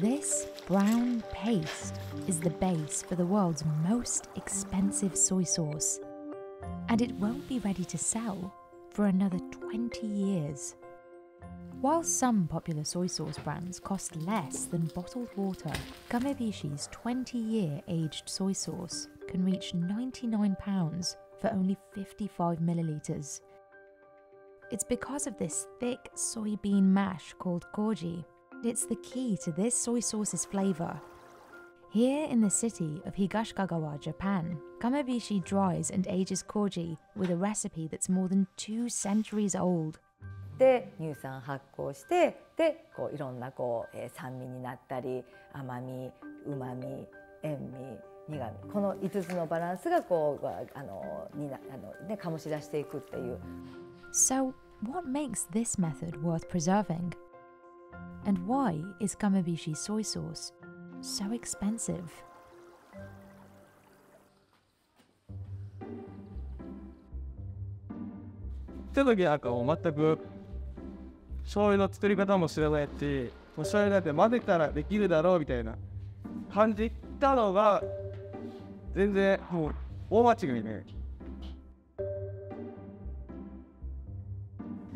This brown paste is the base for the world's most expensive soy sauce, and it won't be ready to sell for another 20 years. While some popular soy sauce brands cost less than bottled water, Kamebishi's 20-year aged soy sauce can reach £99 for only 55 millilitres. It's because of this thick soybean mash called koji. It's the key to this soy sauce's flavour. Here in the city of Higashikagawa, Japan, Kamebishi dries and ages koji with a recipe that's more than 2 centuries old. So, what makes this method worth preserving? And why is Kamebishi soy sauce so expensive? The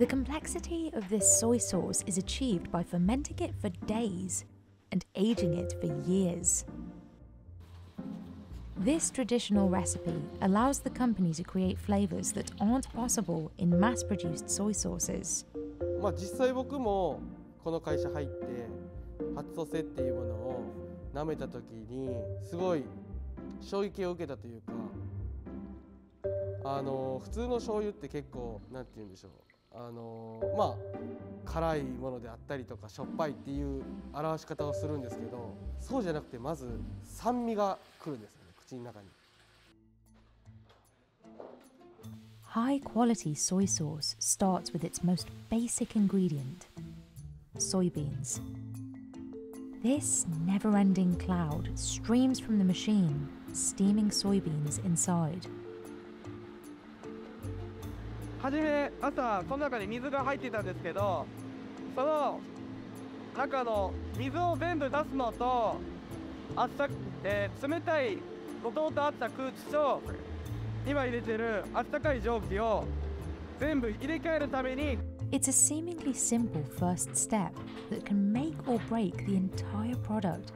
complexity of this soy sauce is achieved by fermenting it for days and aging it for years. This traditional recipe allows the company to create flavors that aren't possible in mass-produced soy sauces. High-quality soy sauce starts with its most basic ingredient, soybeans. This never-ending cloud streams from the machine, steaming soybeans inside. 初め朝この中に水が入ってたんですけど、その中の水を全部出すのと、熱さ、冷たいごとと熱さ空気と今入れてる温かい蒸気を全部入れ替えるために。It's a seemingly simple first step that can make or break the entire product.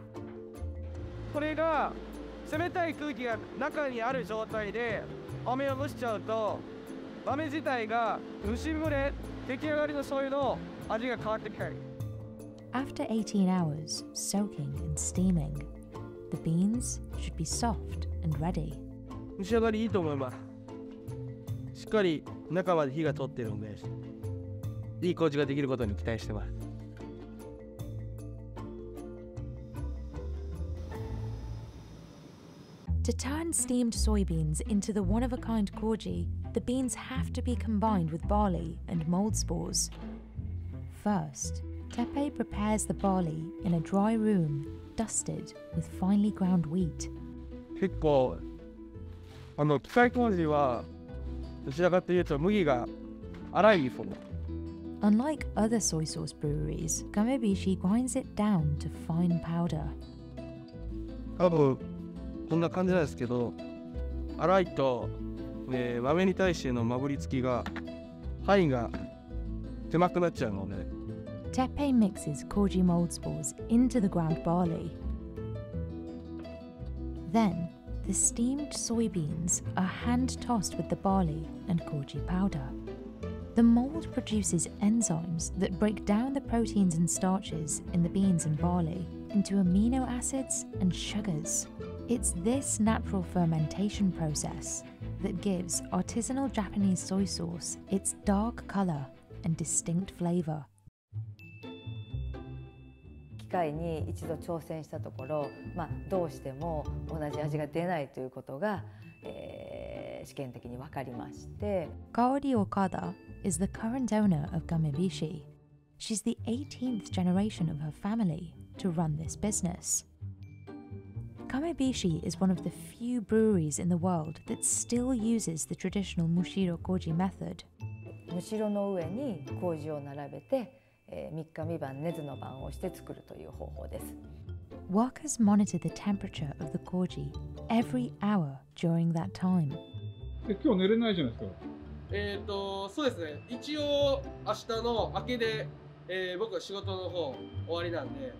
これが冷たい空気が中にある状態で飴を蒸しちゃうと。 After 18 hours soaking and steaming, the beans should be soft and ready. To turn steamed soybeans into the one-of-a-kind koji, the beans have to be combined with barley and mold spores. First, Teppei prepares the barley in a dry room, dusted with finely ground wheat. Unlike other soy sauce breweries, Kamebishi grinds it down to fine powder. こんな感じなんですけど、粗いと豆に対してのまぶりつきが範囲が狭くなっちゃうので。Teppei mixes koji mold spores into the ground barley. Then, the steamed soybeans are hand tossed with the barley and koji powder. The mold produces enzymes that break down the proteins and starches in the beans and barley into amino acids and sugars. It's this natural fermentation process that gives artisanal Japanese soy sauce its dark color and distinct flavor. 機械に一度挑戦したところ、どうしても同じ味が出ないということが、試験的に分かりまして。Kaori Okada is the current owner of Kamebishi. She's the 18th generation of her family to run this business. Kamebishi is one of the few breweries in the world that still uses the traditional mushiro koji method. 3日3晩寝ずの晩をして作るという方法です。Workers monitor the temperature of the koji every hour during that time. 今日寝れないじゃないですか。そうですね。一応明日の明けで、僕は仕事の方終わりなんで。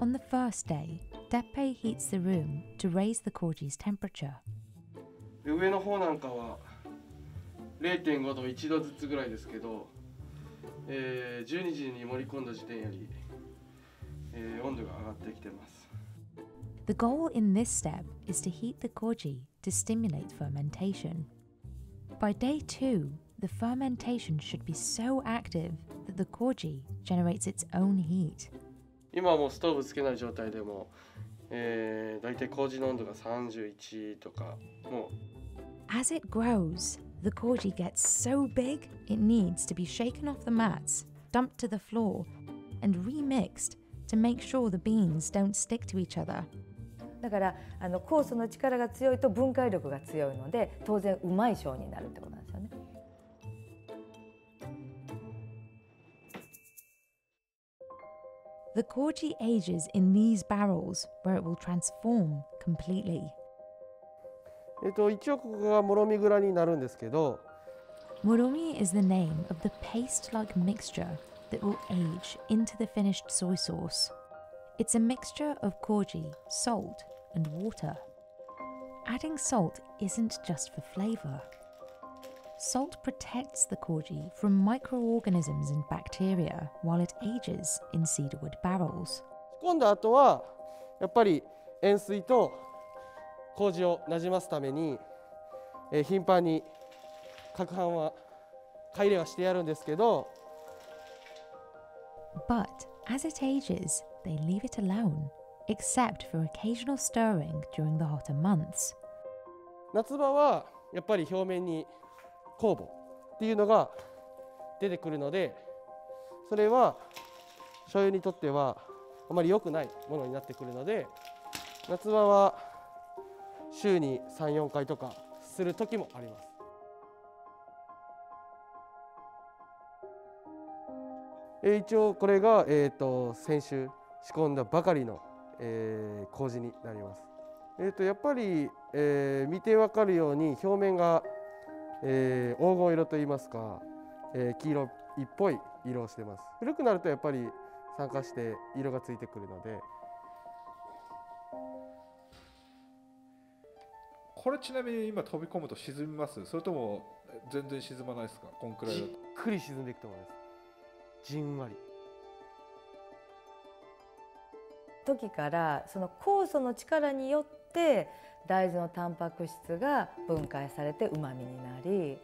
On the first day, Teppei heats the room to raise the koji's temperature. 上の方なんかは 0.5 度1度ずつぐらいですけど、12時に盛り込んだ時点より、温度が上がってきてます。 The goal in this step is to heat the koji to stimulate fermentation. By day 2, the fermentation should be so active that the koji generates its own heat. 今はもうストーブつけない状態でも、だいたい麹の温度が31とかもう。 As it grows, the koji gets so big it needs to be shaken off the mats, dumped to the floor, and remixed to make sure the beans don't stick to each other. だから酵素の力が強いと分解力が強いので、当然うまい醤になるってことなんですよね。The koji ages in these barrels, where it will transform completely. 一応ここがmoromi蔵になるんですけど。Moromi is the name of the paste-like mixture that will age into the finished soy sauce. It's a mixture of koji, salt, and water. Adding salt isn't just for flavor. Salt protects the koji from microorganisms and bacteria while it ages in cedarwood barrels. 仕込んだ後はやっぱり塩水と麹をなじますために、頻繁に攪拌はかいれはしてやるんですけど。 But as it ages, they leave it alone, except for occasional stirring during the hotter months. 夏場はやっぱり表面に酵母っていうのが出てくるので、それは醤油にとってはあまり良くないものになってくるので、夏場は週に 3、4 回とかする時もあります。一応これが先週仕込んだばかりの麹になります。やっぱり見てわかるように表面が 黄金色といいますか、黄色っぽい色をしてます。古くなるとやっぱり酸化して色がついてくるので。これちなみに今飛び込むと沈みます？それとも全然沈まないですか？こんくらいだと。じっくり沈んでいくと思います。じんわり。時からその酵素の力によって大豆のタンパク質が分解されてうまみになり、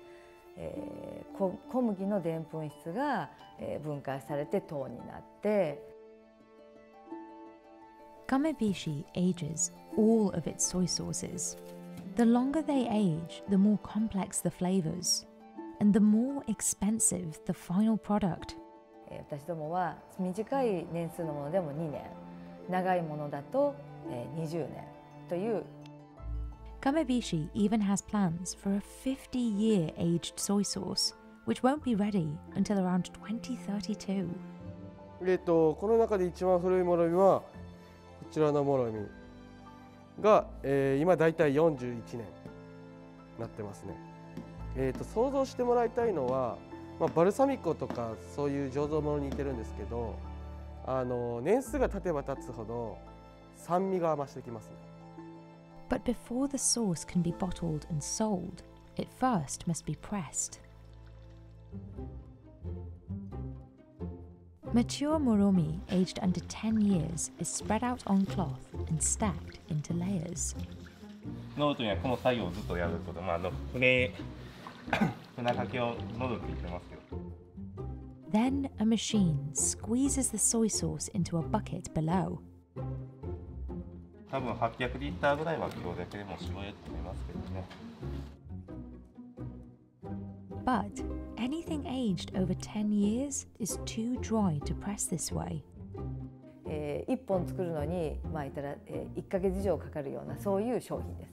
小麦のでんぷん質が分解されて糖になって。 Kamebishi ages all of its soy sauces. The longer they age, the more complex the flavors, and the more expensive the final product. 私どもは短い年数のものでも2年、長いものだと20年という。 Kamebishi even has plans for a 50-year aged soy sauce, which won't be ready until around 2032. この中で一番古いもろみはこちらのもろみが、今だいたい41年なってますね。想像してもらいたいのは、バルサミコとかそういう醸造物に似てるんですけど、年数が経てば経つほど酸味が増してきますね。 But before the sauce can be bottled and sold, it first must be pressed. Mature moromi aged under 10 years is spread out on cloth and stacked into layers. 喉にはこの作業をずっとやること、船かけを喉に入れますけど。Then a machine squeezes the soy sauce into a bucket below. 多分800リッターぐらいは今日だけでも絞れると思いますけどね。But anything aged over 10 years is too dry to press this way. 1本作るのに1ヶ月以上かかるようなそういう商品です。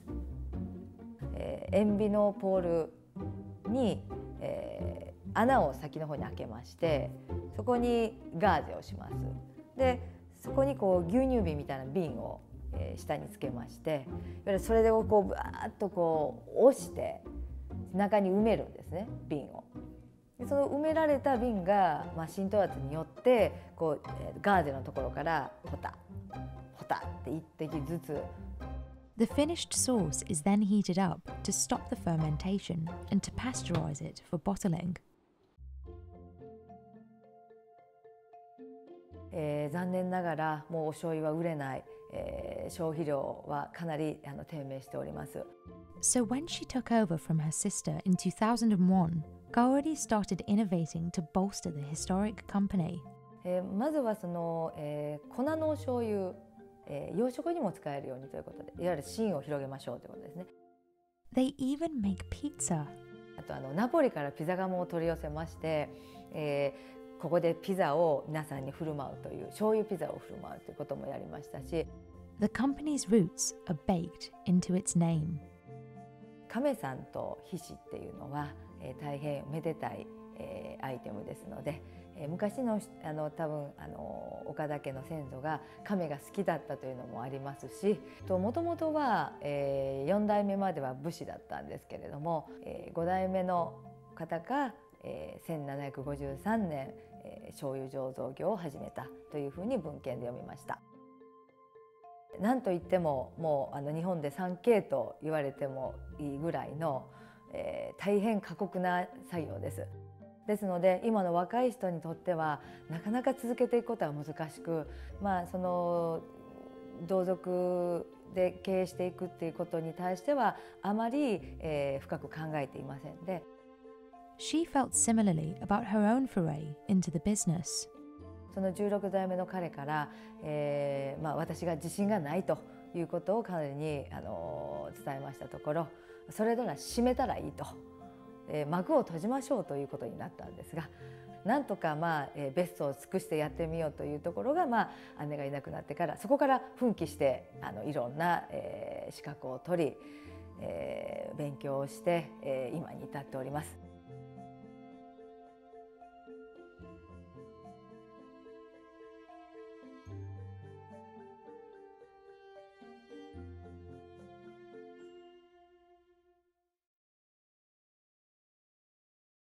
塩ビのポールに、穴を先の方に開けまして、そこにガーゼをします。でそこにこう牛乳瓶みたいな瓶を下につけまして、それをこうバーッとこう押して中に埋めるんですね、瓶を。その埋められた瓶が、浸透圧によってこうガーゼのところからポタポタって1滴ずつ。The finished sauce is then heated up to stop the fermentation and to pasteurize it for bottling. 残念ながらもうお醤油は売れない、消費量はかなり低迷しております。So when she took over from her sister in 2001, Kaori started innovating to bolster the historic company. まずはその、粉の醤油、洋食にも使えるようにということで、いわゆる芯を広げましょうということですね。They even make pizza. あとナポリからピザ窯を取り寄せまして、ここでピザを皆さんに振る舞うという、醤油ピザを振る舞うということもやりましたし。The company's roots are baked into its name. 亀さんとひしっていうのは、大変めでたい、アイテムですので、昔の多分岡田家の先祖が亀が好きだったというのもありますし、もともとは、4代目までは武士だったんですけれども、5代目の方が、1753年、醤油醸造業を始めたというふうに文献で読みました。なんといってももう日本で3系と言われてもいいぐらいの、大変過酷な作業です。ですので今の若い人にとってはなかなか続けていくことは難しく、その同族で経営していくっていうことに対してはあまり、深く考えていませんで。She felt similarly about her own foray into the business. その16代目の彼から、私が自信がないということを彼に伝えましたところ、それなら閉めたらいいと、幕を閉じましょうということになったんですが、なんとかベストを尽くしてやってみようというところが、姉がいなくなってから、そこから奮起していろんな、資格を取り、勉強をして、今に至っております。